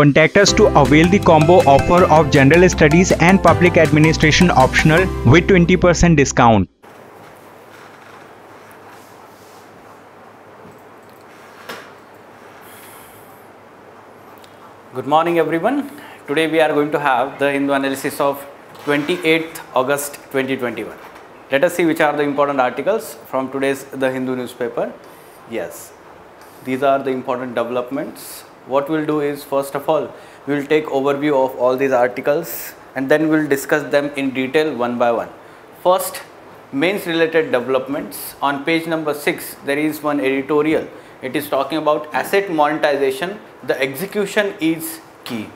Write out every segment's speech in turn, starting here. Contact us to avail the combo offer of General Studies and Public Administration optional with 20% discount. Good morning everyone. Today we are going to have the Hindu analysis of 28th August 2021. Let us see which are the important articles from today's The Hindu newspaper. Yes, these are the important developments. What we will do is, first of all, we will take overview of all these articles and then we will discuss them in detail one by one. First, mains related developments. On page number 6, there is one editorial. It is talking about asset monetization, the execution is key.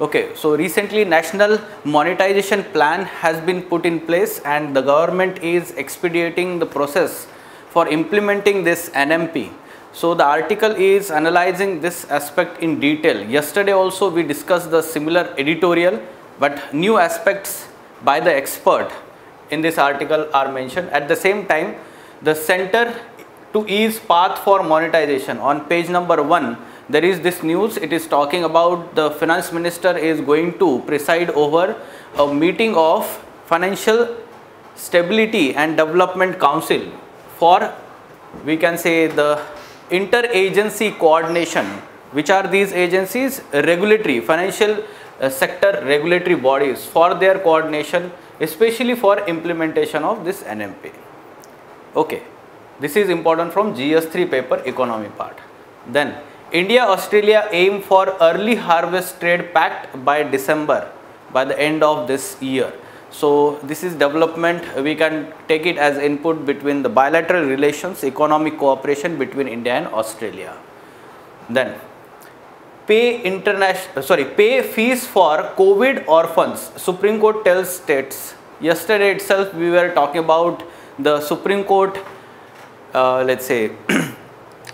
Okay, so recently National Monetization Plan has been put in place and the government is expediting the process for implementing this NMP. So the article is analyzing this aspect in detail. Yesterday also we discussed the similar editorial, but new aspects by the expert in this article are mentioned. At the same time, the Center to Ease Path for Monetization, on page number 1, there is this news. It is talking about the finance minister is going to preside over a meeting of Financial Stability and Development Council for, we can say, the interagency coordination. Which are these agencies? Regulatory, financial sector regulatory bodies, for their coordination, especially for implementation of this NMP. Okay, this is important from GS3 paper, economy part. Then India-Australia aim for early harvest trade pact by December, by the end of this year. So this is development, we can take it as input between the bilateral relations, economic cooperation between India and Australia. Then pay fees for COVID orphans, Supreme Court tells states. Yesterday itself we were talking about the Supreme Court, let's say,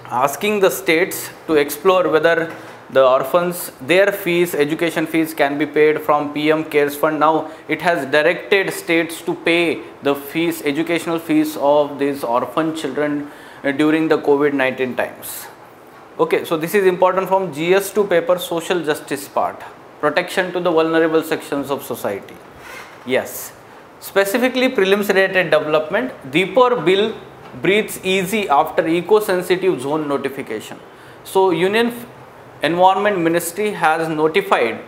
asking the states to explore whether the orphans, their fees, education fees can be paid from PM CARES Fund. Now it has directed states to pay the fees, educational fees of these orphan children during the COVID-19 times. Okay, so this is important from GS2 paper, social justice part, protection to the vulnerable sections of society. Yes, specifically prelims related development, Deepor Beel breathes easy after eco-sensitive zone notification. So Union Environment Ministry has notified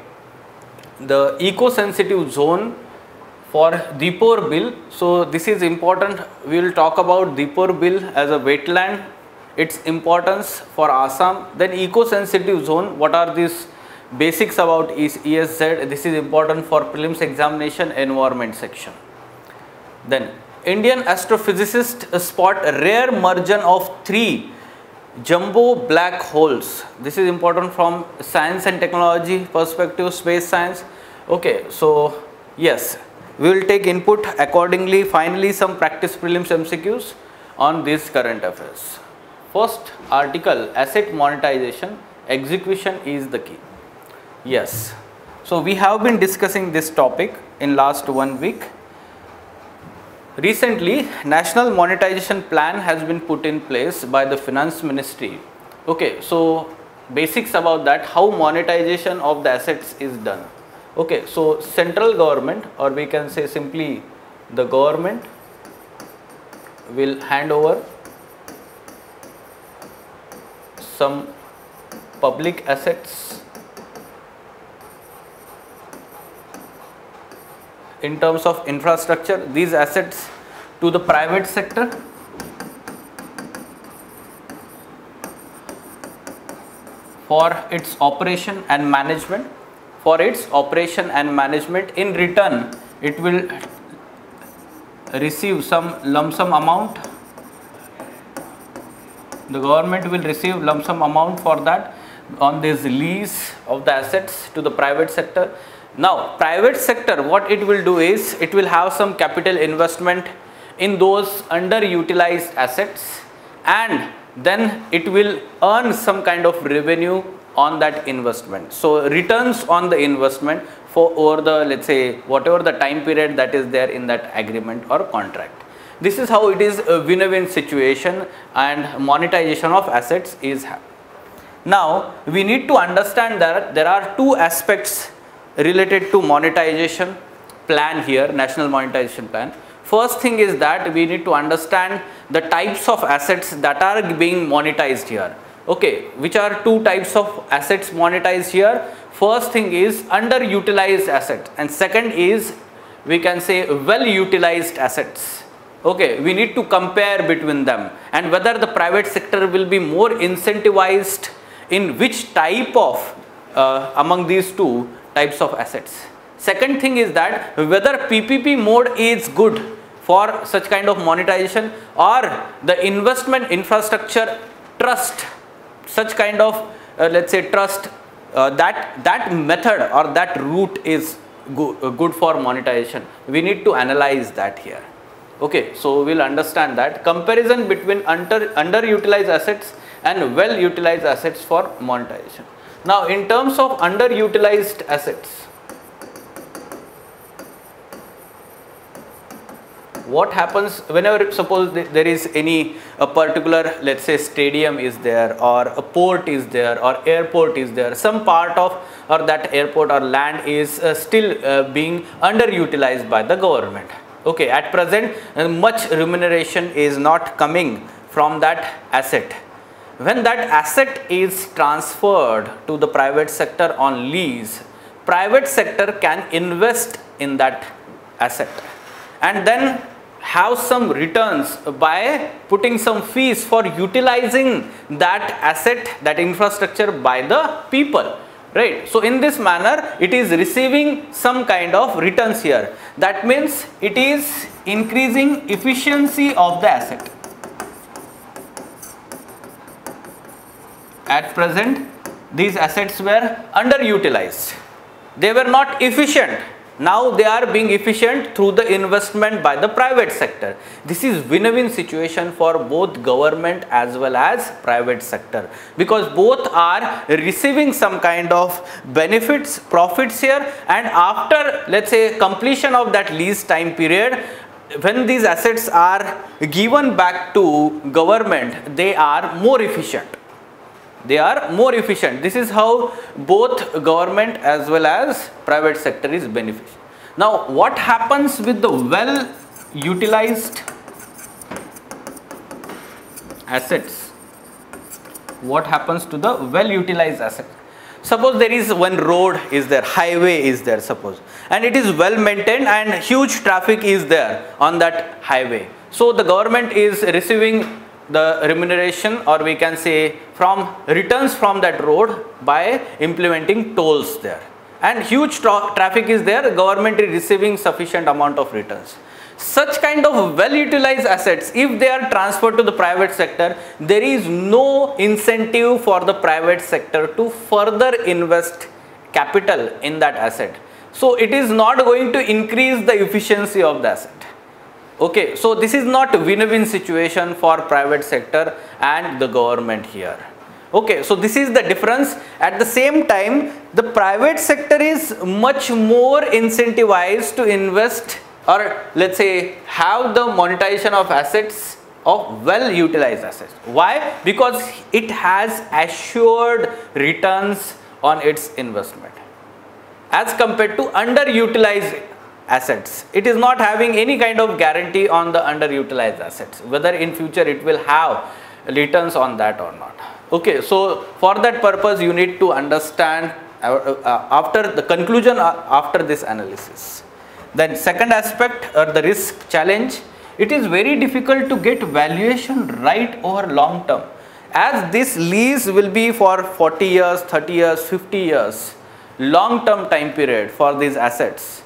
the eco-sensitive zone for Deepor Beel. So this is important. We will talk about Deepor Beel as a wetland, its importance for Assam. Then eco-sensitive zone, what are these basics about ESZ? This is important for prelims examination, environment section. Then Indian astrophysicists spot a rare merger of 3 jumbo black holes. This is important from science and technology perspective, space science. Okay, so yes, we will take input accordingly. Finally, some practice prelims MCQs on these current affairs. First article, asset monetization, execution is the key. Yes, so we have been discussing this topic in last 1 week. Recently, National Monetization Plan has been put in place by the Finance Ministry. Okay, so basics about that, how monetization of the assets is done. Okay, so central government, or we can say simply the government, will hand over some public assets in terms of infrastructure, these assets to the private sector for its operation and management. In return, it will receive some lump sum amount. The government will receive lump sum amount for that on this lease of the assets to the private sector. Now, private sector, what it will do is, it will have some capital investment in those underutilized assets and then it will earn some kind of revenue on that investment. So, returns on the investment for over the, let's say, whatever the time period that is there in that agreement or contract. This is how it is a win-win situation and monetization of assets is happening. Now we need to understand that there are two aspects related to monetization plan here, National Monetization Plan. First thing is that we need to understand the types of assets that are being monetized here. Okay, which are two types of assets monetized here. First thing is underutilized assets, and second is, we can say, well utilized assets. Okay, we need to compare between them and whether the private sector will be more incentivized in which type of among these two types of assets. Second thing is that whether PPP mode is good for such kind of monetization, or the investment infrastructure trust, such kind of let's say trust, that method or that route is good for monetization. We need to analyze that here. Okay, so we'll understand that comparison between underutilized assets and well utilized assets for monetization. Now in terms of underutilized assets, what happens whenever, suppose there is any a particular, let's say, stadium is there, or a port is there, or airport is there, some part of or that airport or land is still being underutilized by the government. Okay, at present much remuneration is not coming from that asset. When that asset is transferred to the private sector on lease, private sector can invest in that asset and then have some returns by putting some fees for utilizing that asset, that infrastructure, by the people, right? So in this manner it is receiving some kind of returns here. That means it is increasing efficiency of the asset. At present these assets were underutilized, they were not efficient. Now they are being efficient through the investment by the private sector. This is win-win situation for both government as well as private sector, because both are receiving some kind of benefits, profits here, and after, let's say, completion of that lease time period, when these assets are given back to government, they are more efficient. They are more efficient. This is how both government as well as private sector is beneficial. Now, what happens with the well utilized assets? What happens to the well utilized asset? Suppose there is one road is there, highway is there, suppose, and it is well maintained and huge traffic is there on that highway. So the government is receiving the remuneration, or we can say from returns from that road, by implementing tolls there, and huge traffic is there, government is receiving sufficient amount of returns. Such kind of well utilized assets, if they are transferred to the private sector, there is no incentive for the private sector to further invest capital in that asset. So it is not going to increase the efficiency of the asset. Okay, so this is not win-win situation for private sector and the government here. Okay, so this is the difference. At the same time, the private sector is much more incentivized to invest, or let's say have the monetization of assets, of well-utilized assets. Why? Because it has assured returns on its investment as compared to underutilized assets. It is not having any kind of guarantee on the underutilized assets, whether in future it will have returns on that or not. Okay, so for that purpose you need to understand after the conclusion, after this analysis. Then second aspect, or the risk challenge, it is very difficult to get valuation right over long term, as this lease will be for 40 years, 30 years, 50 years, long term time period for these assets.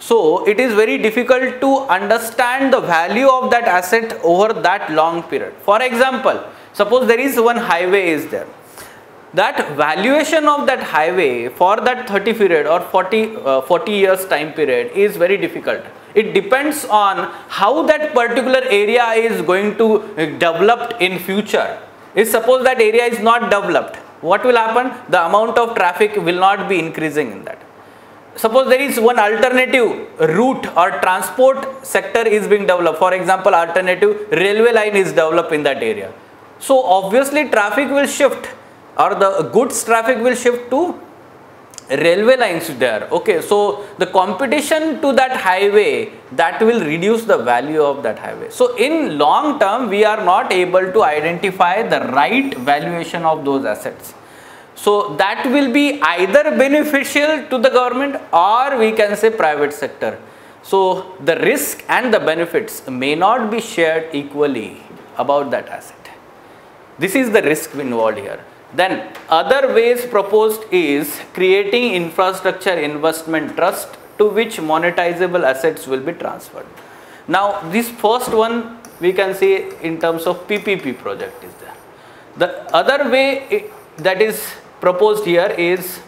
So it is very difficult to understand the value of that asset over that long period. For example, suppose there is one highway is there. That valuation of that highway for that 30 period or 40 years time period is very difficult. It depends on how that particular area is going to develop in future. If suppose that area is not developed, what will happen? The amount of traffic will not be increasing in that. Suppose there is one alternative route or transport sector is being developed. For example, alternative railway line is developed in that area. So obviously traffic will shift or the goods traffic will shift to railway lines there. Okay, so the competition to that highway, that will reduce the value of that highway. So in long term, we are not able to identify the right valuation of those assets. So that will be either beneficial to the government or we can say private sector. So the risk and the benefits may not be shared equally about that asset. This is the risk involved here. Then other ways proposed is creating infrastructure investment trust to which monetizable assets will be transferred. Now this first one we can say in terms of PPP project is there. The other way that is proposed here is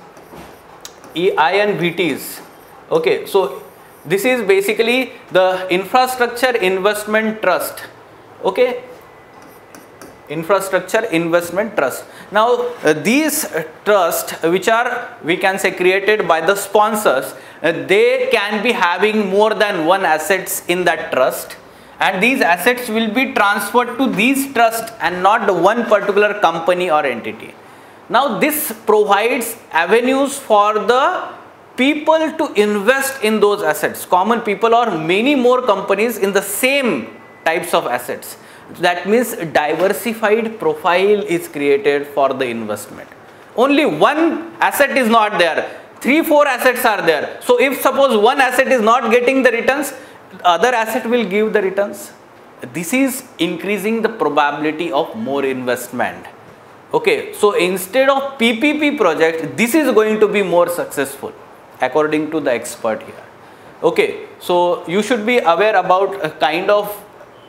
InvITs. Okay, so this is basically the infrastructure investment trust. Okay, infrastructure investment trust. Now these trusts which are we can say created by the sponsors, they can be having more than one assets in that trust, and these assets will be transferred to these trusts and not one particular company or entity. Now this provides avenues for the people to invest in those assets, common people or many more companies in the same types of assets. That means diversified profile is created for the investment. Only one asset is not there, 3-4 assets are there. So if suppose one asset is not getting the returns, other asset will give the returns. This is increasing the probability of more investment. Okay, so instead of PPP project, this is going to be more successful according to the expert here. Okay, so you should be aware about a kind of,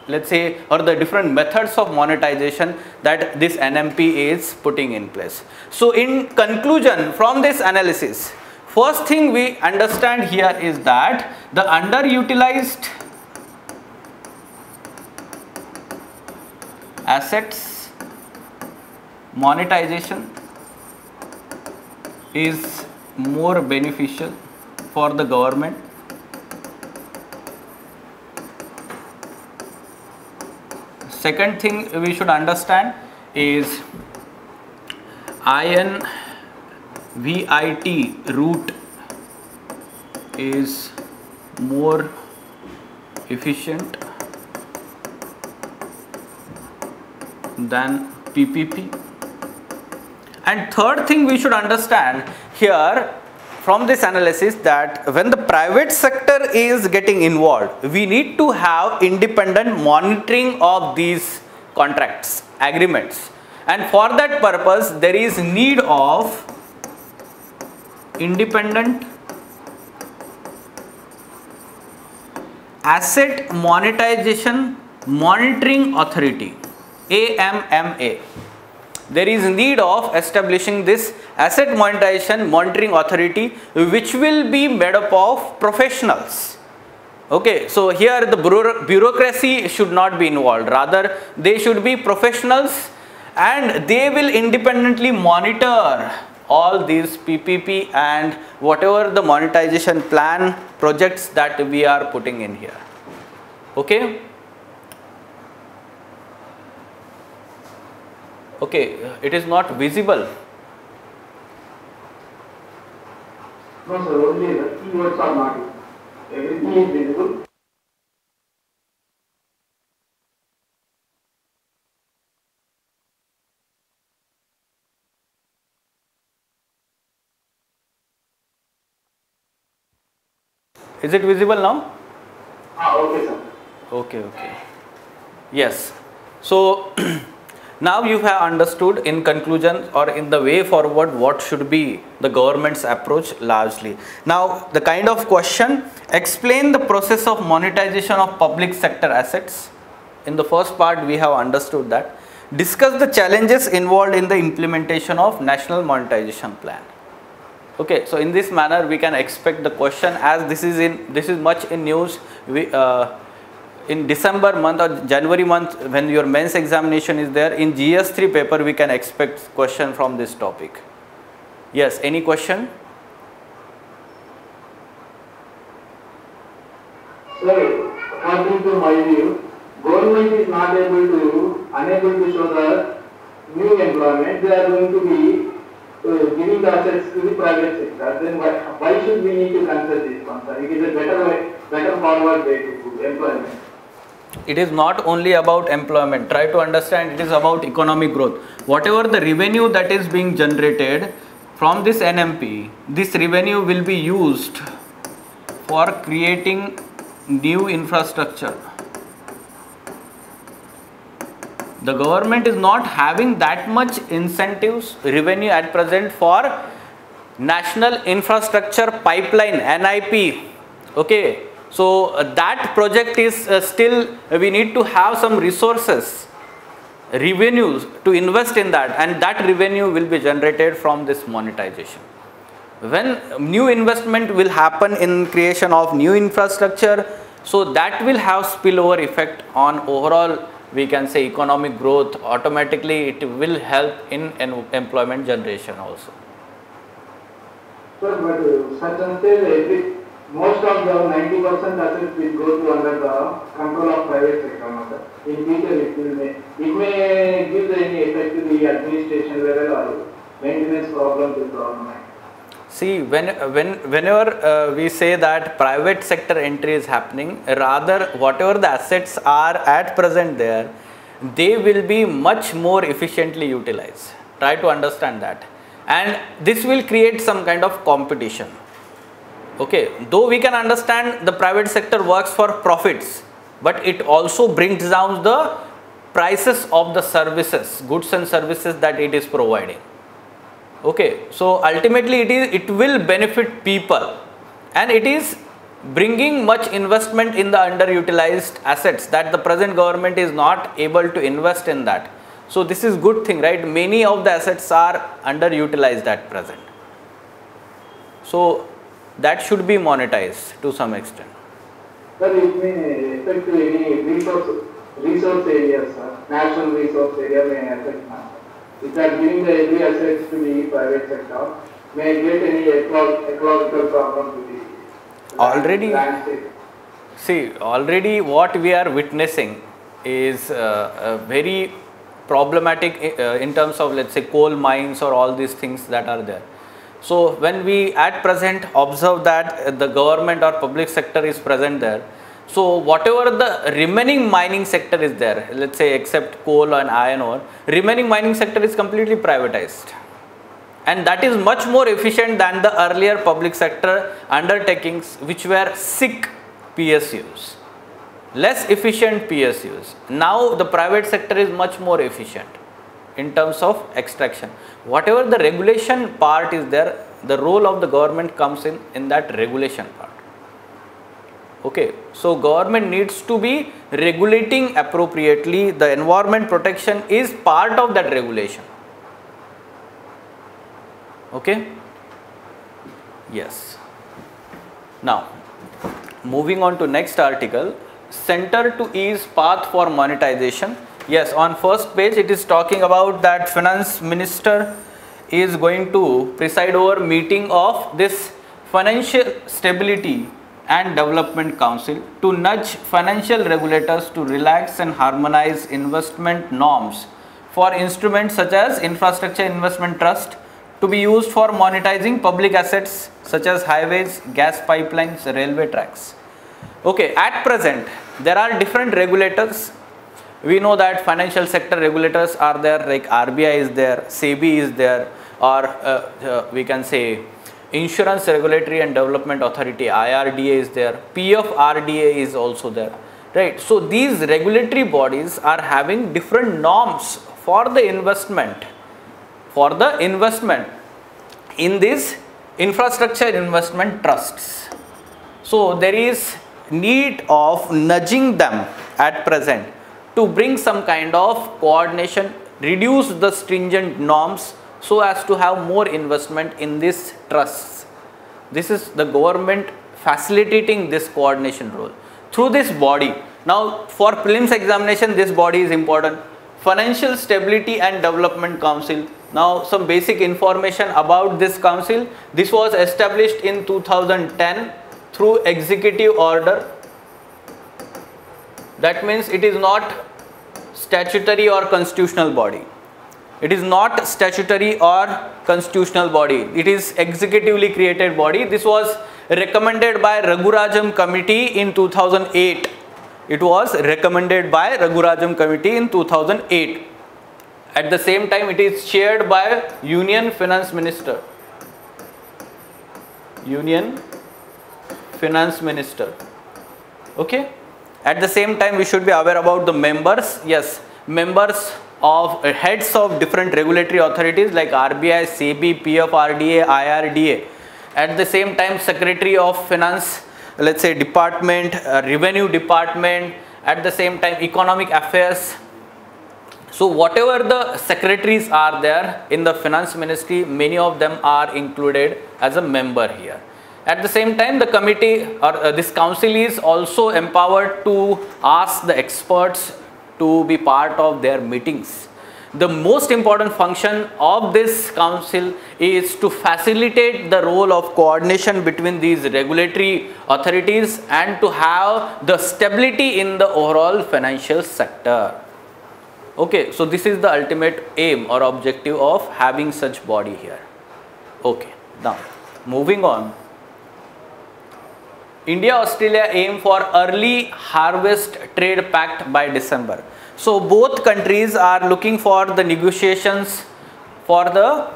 let's say, or the different methods of monetization that this NMP is putting in place. So in conclusion, from this analysis, first thing we understand here is that the underutilized assets monetization is more beneficial for the government . Second thing we should understand is InvIT route is more efficient than PPP. And third thing we should understand here from this analysis, that when the private sector is getting involved, we need to have independent monitoring of these contracts, agreements. And for that purpose, there is need of independent asset monetization monitoring authority, AMMA. There is need of establishing this asset monetization monitoring authority, which will be made up of professionals. Okay, so here the bureaucracy should not be involved, rather they should be professionals, and they will independently monitor all these PPP and whatever the monetization plan projects that we are putting in here. Okay. Okay, it is not visible. No sir, only the keywords are not visible. Everything is visible. Is it visible now? Okay sir. Okay, okay. Yes. So now you have understood in conclusion or in the way forward what should be the government's approach largely. Now the kind of question, explain the process of monetization of public sector assets. In the first part we have understood that. Discuss the challenges involved in the implementation of National Monetization Plan. Okay, so in this manner we can expect the question, as this is much in news. In December month or January month, when your mains examination is there, in GS3 paper we can expect question from this topic. Yes, any question? Sir, according to my view, government is not able to show the new employment, they are going to be giving assets to the private sector, then why should we need to consider this concern? It is a better way, better forward way to do employment. It is not only about employment. Try to understand, it is about economic growth. Whatever the revenue that is being generated from this NMP, this revenue will be used for creating new infrastructure. The government is not having that much incentives, revenue at present for National Infrastructure Pipeline, NIP. Okay. So that project is still, we need to have some resources, revenues to invest in that, and that revenue will be generated from this monetization. When new investment will happen in creation of new infrastructure, so that will have spillover effect on overall, we can say, economic growth. Automatically it will help in employment generation also. Sir, but such until every, most of the 90% assets will go to under the control of private sector. In future, it may give any effect to the administration level or maintenance problem to government. See, whenever we say that private sector entry is happening, rather whatever the assets are at present there, they will be much more efficiently utilized. Try to understand that. And this will create some kind of competition. Okay, though we can understand the private sector works for profits, but it also brings down the prices of the services, goods and services that it is providing. Okay, so ultimately it will benefit people, and it is bringing much investment in the underutilized assets that the present government is not able to invest in that. So this is good thing, right? Many of the assets are underutilized at present. So that should be monetized to some extent. Sir, it may affect any resource areas, natural resource area may affect now. If they are giving the every assets to the private sector, may get any ecological problem to the landscape. See, already what we are witnessing is very problematic in terms of, let's say, coal mines or all these things that are there. So when we at present observe that the government or public sector is present there, so whatever the remaining mining sector is there, let's say except coal and iron ore, remaining mining sector is completely privatized. And that is much more efficient than the earlier public sector undertakings, which were sick PSUs, less efficient PSUs. Now the private sector is much more efficient in terms of extraction. Whatever the regulation part is there, the role of the government comes in that regulation part. Okay, so government needs to be regulating appropriately. The environment protection is part of that regulation. Okay, yes. Now, moving on to next article, Center to Ease Path for Monetization. Yes, on first page it is talking about that finance minister is going to preside over meeting of this Financial Stability and Development Council to nudge financial regulators to relax and harmonize investment norms for instruments such as infrastructure investment trust to be used for monetizing public assets such as highways, gas pipelines, railway tracks. Okay, at present there are different regulators. We know that financial sector regulators are there, like RBI is there, SEBI is there, or we can say Insurance Regulatory and Development Authority, IRDA is there, PFRDA is also there, right? So these regulatory bodies are having different norms for the investment in these infrastructure investment trusts. So there is need of nudging them at present to bring some kind of coordination, reduce the stringent norms so as to have more investment in these trusts. This is the government facilitating this coordination role through this body. Now, for prelims examination, this body is important. Financial Stability and Development Council. Now, some basic information about this council. This was established in 2010 through executive order. That means it is not statutory or constitutional body. It is not statutory or constitutional body. It is executively created body. This was recommended by Raghuram Committee in 2008. It was recommended by Raghuram Committee in 2008. At the same time, it is chaired by Union Finance Minister. Union Finance Minister. Okay. At the same time, we should be aware about the members. Yes, members of heads of different regulatory authorities like RBI, SEBI, PFRDA, IRDA. At the same time, Secretary of Finance, let's say Department, Revenue Department. At the same time, Economic Affairs. So whatever the secretaries are there in the finance ministry, many of them are included as a member here. At the same time, the committee or this council is also empowered to ask the experts to be part of their meetings. The most important function of this council is to facilitate the role of coordination between these regulatory authorities and to have the stability in the overall financial sector. Okay, so this is the ultimate aim or objective of having such body here. Okay, now moving on. India Australia aim for early harvest trade pact by December. So both countries are looking for the negotiations for the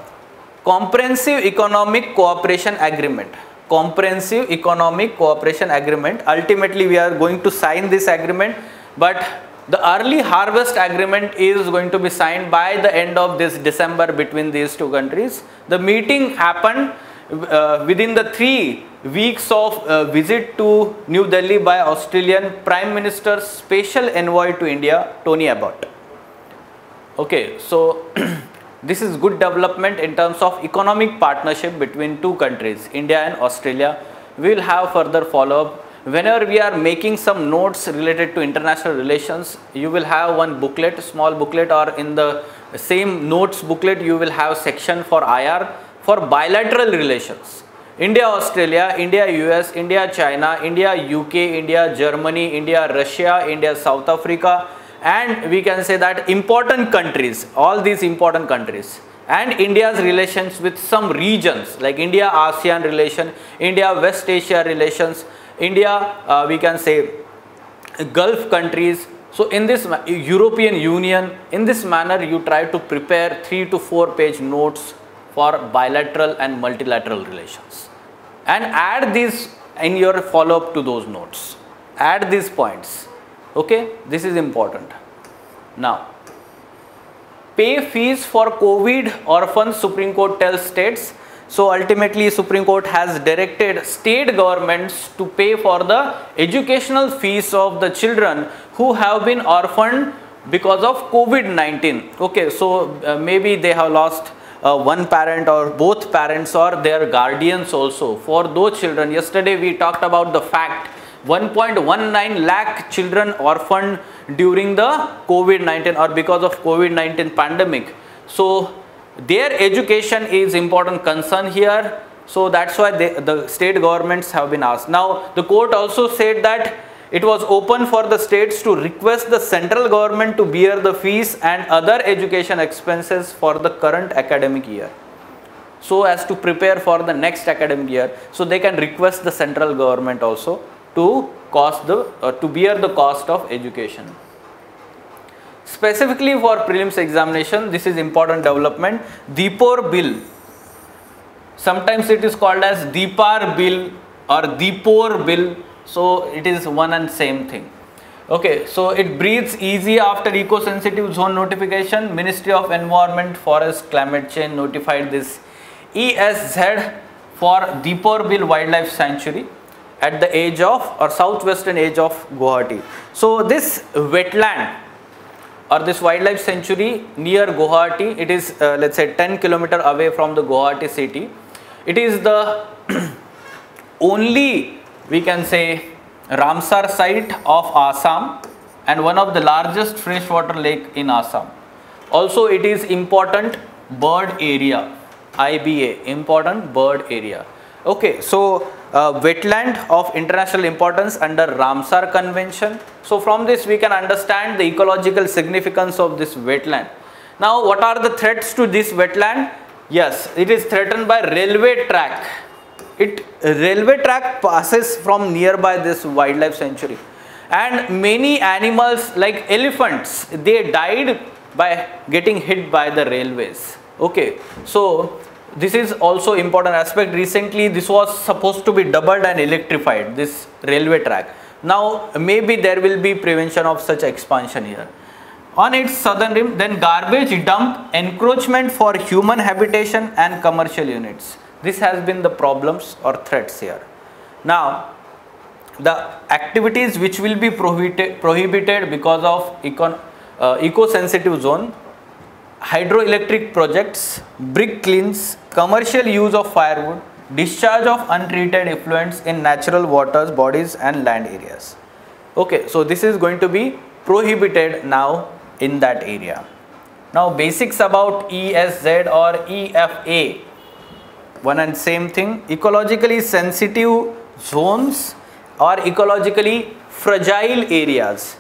comprehensive economic cooperation agreement. Comprehensive economic cooperation agreement. Ultimately we are going to sign this agreement, but the early harvest agreement is going to be signed by the end of this December between these two countries. The meeting happened within the 3 weeks of visit to New Delhi by Australian Prime Minister's special envoy to India, Tony Abbott. Okay, so this is good development in terms of economic partnership between two countries, India and Australia. We will have further follow-up. Whenever we are making some notes related to international relations, you will have one booklet, small booklet, or in the same notes booklet, you will have section for IR for bilateral relations. India-Australia, India-US, India-China, India-UK, India-Germany, India-Russia, India-South Africa, and we can say that important countries, all these important countries. And India's relations with some regions like India-ASEAN relation, India-West Asia relations, India, we can say Gulf countries. So in this European Union, in this manner you try to prepare 3 to 4 page notes for bilateral and multilateral relations and add these in your follow up to those notes. Add these points. Okay, this is important. Now, pay fees for COVID orphans, Supreme Court tells states. So ultimately Supreme Court has directed state governments to pay for the educational fees of the children who have been orphaned because of COVID-19. Okay, so maybe they have lost one parent or both parents or their guardians also for those children. Yesterday we talked about the fact 1.19 lakh children orphaned during the COVID-19 or because of COVID-19 pandemic. So their education is important concern here. So that's why the state governments have been asked. Now the court also said that it was open for the states to request the central government to bear the fees and other education expenses for the current academic year, so as to prepare for the next academic year. So they can request the central government also to bear the cost of education. Specifically for prelims examination, this is important development. Deepor Beel, sometimes it is called as Deepor Beel or Deepor Beel, so it is one and same thing. Okay, so it breathes easy after eco-sensitive zone notification. Ministry of Environment, Forest, Climate Change notified this ESZ for Deepor Beel Wildlife Sanctuary at the edge of or southwestern edge of Guwahati. So this wetland or this wildlife sanctuary near Guwahati, it is let's say 10 kilometer away from the Guwahati city. It is the only, we can say, Ramsar site of Assam and one of the largest freshwater lake in Assam. Also it is important bird area, IBA, important bird area. Okay, so wetland of international importance under Ramsar Convention. So from this we can understand the ecological significance of this wetland. Now, what are the threats to this wetland? Yes, it is threatened by railway track. Railway track passes from nearby this wildlife sanctuary, and many animals like elephants, they died by getting hit by the railways. Okay, so this is also important aspect. Recently, this was supposed to be doubled and electrified, this railway track. Now, maybe there will be prevention of such expansion here. On its southern rim, then garbage dump, encroachment for human habitation and commercial units. This has been the problems or threats here. Now, the activities which will be prohibited because of eco-sensitive zone, hydroelectric projects, brick kilns, commercial use of firewood, discharge of untreated effluents in natural waters bodies and land areas. Okay, so this is going to be prohibited now in that area. Now, basics about ESZ or EFA, one and same thing. Ecologically sensitive zones or ecologically fragile areas.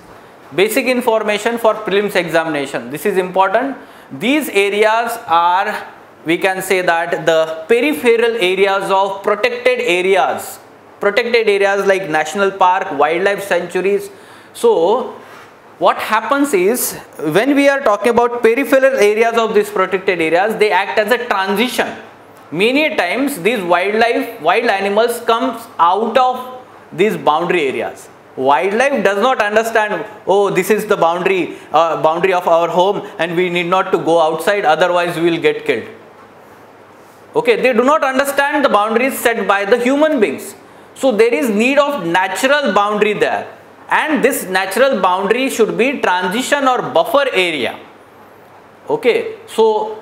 Basic information for prelims examination. This is important. These areas are, we can say that, the peripheral areas of protected areas. Protected areas like national park, wildlife sanctuaries. So, what happens is, when we are talking about peripheral areas of these protected areas, they act as a transition. Many times, these wild animals comes out of these boundary areas. Wildlife does not understand, oh, this is the boundary of our home and we need not to go outside, otherwise we will get killed. Okay, they do not understand the boundaries set by the human beings. So, there is need of natural boundary there, and this natural boundary should be transition or buffer area. Okay, so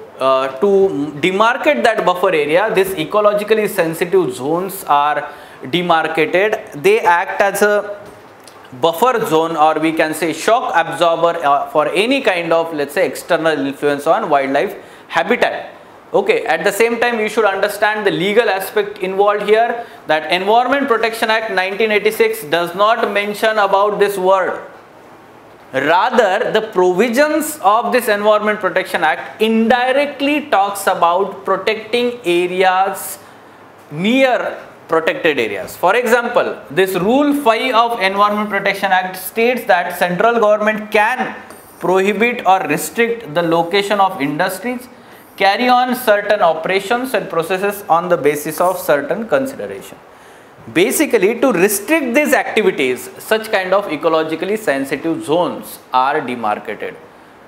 to demarcate that buffer area, these ecologically sensitive zones are demarcated. They act as a buffer zone, or we can say shock absorber for any kind of, let's say, external influence on wildlife habitat. Okay, at the same time, you should understand the legal aspect involved here, that Environment Protection Act 1986 does not mention about this word. Rather, the provisions of this Environment Protection Act indirectly talks about protecting areas near protected areas. For example, this Rule 5 of Environment Protection Act states that central government can prohibit or restrict the location of industries, carry on certain operations and processes on the basis of certain consideration. Basically, to restrict these activities, such kind of ecologically sensitive zones are demarcated.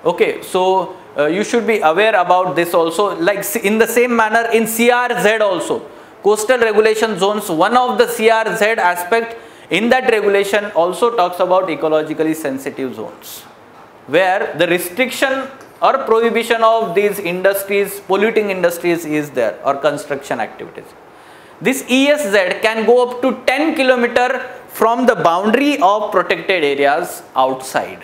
Okay, so you should be aware about this also. Like in the same manner in CRZ also, coastal regulation zones, one of the CRZ aspect in that regulation also talks about ecologically sensitive zones, where the restriction or prohibition of these industries, polluting industries is there, or construction activities. This ESZ can go up to 10 km from the boundary of protected areas outside.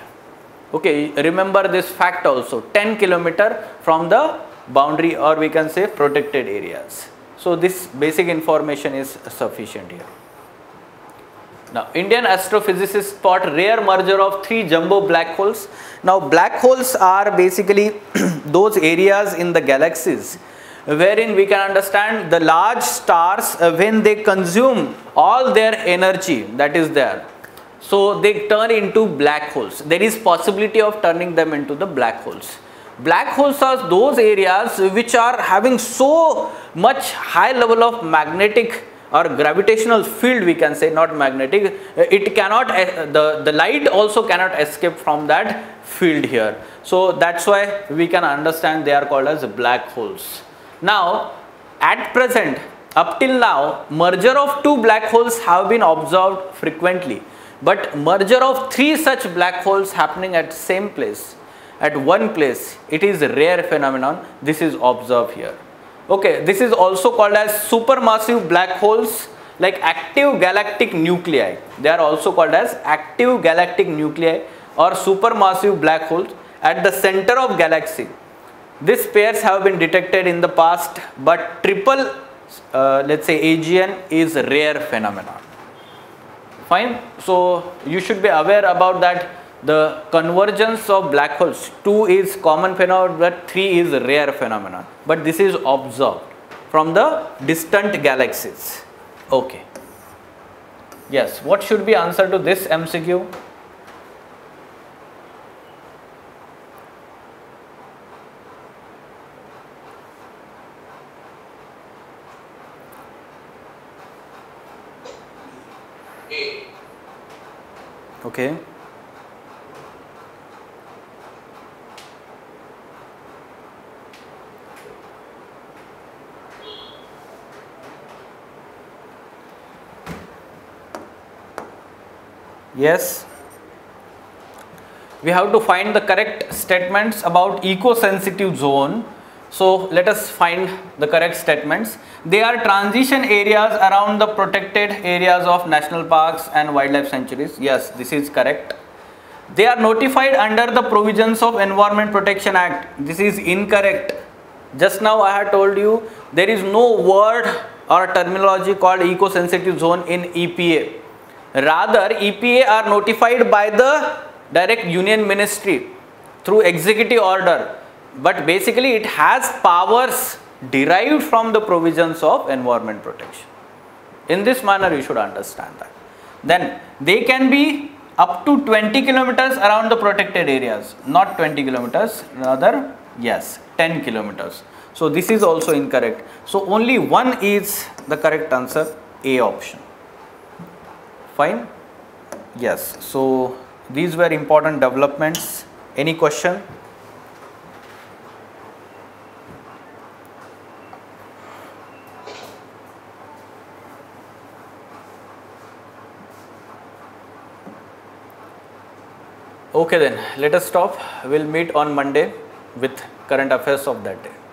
Okay, remember this fact also, 10 km from the boundary, or we can say protected areas. So, this basic information is sufficient here. Now, Indian astrophysicists spot rare merger of 3 jumbo black holes. Now, black holes are basically those areas in the galaxies wherein we can understand the large stars, when they consume all their energy that is there, so they turn into black holes. There is possibility of turning them into the black holes. Black holes are those areas which are having so much high level of magnetic or gravitational field, we can say, not magnetic, it cannot, the light also cannot escape from that field here. So, that's why we can understand they are called as black holes. Now, at present, up till now, merger of 2 black holes have been observed frequently, but merger of 3 such black holes happening at same place, at one place, it is a rare phenomenon. This is observed here. Okay, this is also called as supermassive black holes, like active galactic nuclei. They are also called as active galactic nuclei or supermassive black holes at the center of galaxy. These pairs have been detected in the past, but triple, let's say AGN, is a rare phenomenon. Fine, so you should be aware about that. The convergence of black holes, 2 is common phenomenon but 3 is rare phenomenon, but this is observed from the distant galaxies. Okay. Yes, what should be answer to this MCQ? Okay. Yes, we have to find the correct statements about eco-sensitive zone. So let us find the correct statements. They are transition areas around the protected areas of national parks and wildlife sanctuaries. Yes, this is correct. They are notified under the provisions of Environment Protection Act. This is incorrect. Just now I had told you there is no word or terminology called eco-sensitive zone in EPA. Rather, EPA are notified by the direct union ministry through executive order, but basically it has powers derived from the provisions of environment protection. In this manner you should understand that. Then they can be up to 20 kilometers around the protected areas, not 20 kilometers rather, yes, 10 kilometers. So this is also incorrect. So only one is the correct answer, A option. Fine. Yes. So these were important developments. Any question? Okay then, let us stop. We'll meet on Monday with current affairs of that day.